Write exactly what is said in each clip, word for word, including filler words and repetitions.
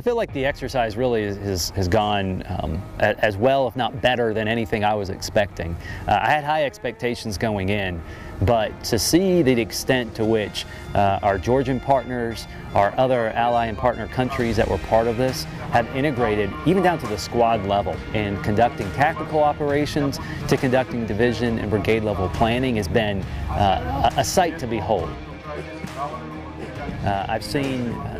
I feel like the exercise really is, is, has gone um, as well, if not better, than anything I was expecting. Uh, I had high expectations going in, but to see the extent to which uh, our Georgian partners, our other ally and partner countries that were part of this, have integrated, even down to the squad level, in conducting tactical operations to conducting division and brigade level planning has been uh, a, a sight to behold. Uh, I've seen uh,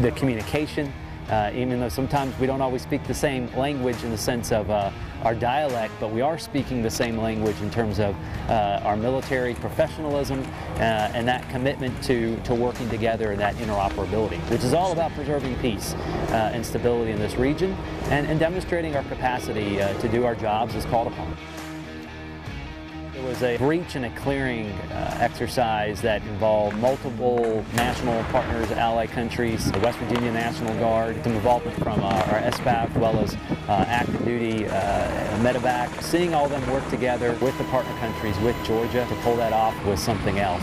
the communication, uh, even though sometimes we don't always speak the same language in the sense of uh, our dialect, but we are speaking the same language in terms of uh, our military professionalism uh, and that commitment to, to working together and that interoperability, which is all about preserving peace uh, and stability in this region and, and demonstrating our capacity uh, to do our jobs as called upon. It was a breach and a clearing uh, exercise that involved multiple national partners, ally countries, the West Virginia National Guard, some involvement from uh, our S B A V as well as uh, active duty uh, medevac. Seeing all of them work together with the partner countries, with Georgia, to pull that off was something else.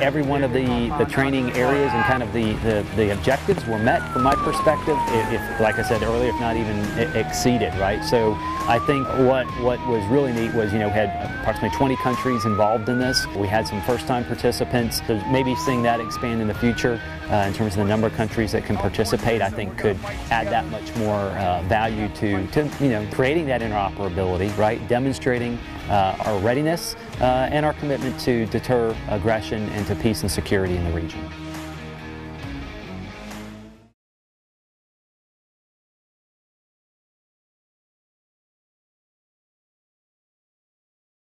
Every one of the, the training areas and kind of the, the, the objectives were met from my perspective, if, if, like I said earlier, if not even exceeded, right? So I think what, what was really neat was, you know, we had approximately twenty countries involved in this. We had some first-time participants. So maybe seeing that expand in the future uh, in terms of the number of countries that can participate, I think could add that much more uh, value to, to, you know, creating that interoperability, right? Demonstrating uh, our readiness uh, and our commitment to deter aggression and to peace and security in the region.